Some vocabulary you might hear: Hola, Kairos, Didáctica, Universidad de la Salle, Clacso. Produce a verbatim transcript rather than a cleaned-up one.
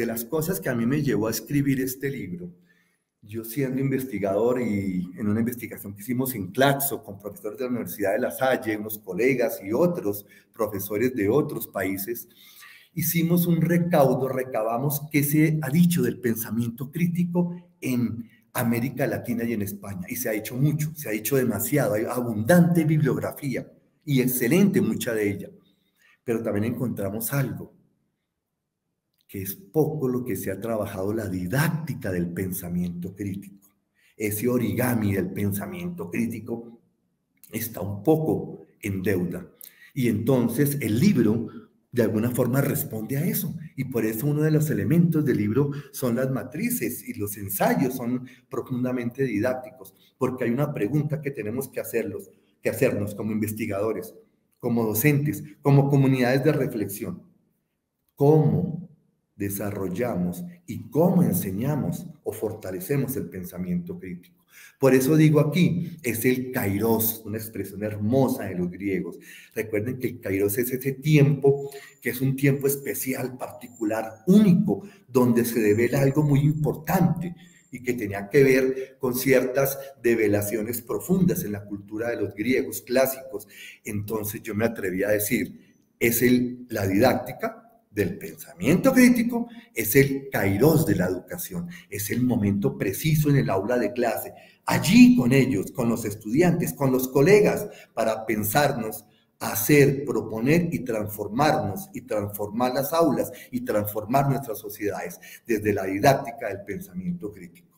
de las cosas que a mí me llevó a escribir este libro, yo siendo investigador y en una investigación que hicimos en Clacso con profesores de la Universidad de la Salle, unos colegas y otros profesores de otros países, hicimos un recaudo, recabamos qué se ha dicho del pensamiento crítico en América Latina y en España. Y se ha hecho mucho, se ha hecho demasiado, hay abundante bibliografía y excelente mucha de ella. Pero también encontramos algo, que es poco lo que se ha trabajado la didáctica del pensamiento crítico. Ese origami del pensamiento crítico está un poco en deuda. Y entonces el libro de alguna forma responde a eso. Y por eso uno de los elementos del libro son las matrices y los ensayos son profundamente didácticos, porque hay una pregunta que tenemos que, hacerlos, que hacernos como investigadores, como docentes, como comunidades de reflexión. ¿Cómo desarrollamos y cómo enseñamos o fortalecemos el pensamiento crítico? Por eso digo aquí, es el Kairos, una expresión hermosa de los griegos. Recuerden que el Kairos es ese tiempo, que es un tiempo especial, particular, único, donde se devela algo muy importante y que tenía que ver con ciertas develaciones profundas en la cultura de los griegos clásicos. Entonces yo me atreví a decir, es el, la didáctica del pensamiento crítico, es el Kairos de la educación, es el momento preciso en el aula de clase, allí con ellos, con los estudiantes, con los colegas, para pensarnos, hacer, proponer y transformarnos, y transformar las aulas, y transformar nuestras sociedades, desde la didáctica del pensamiento crítico.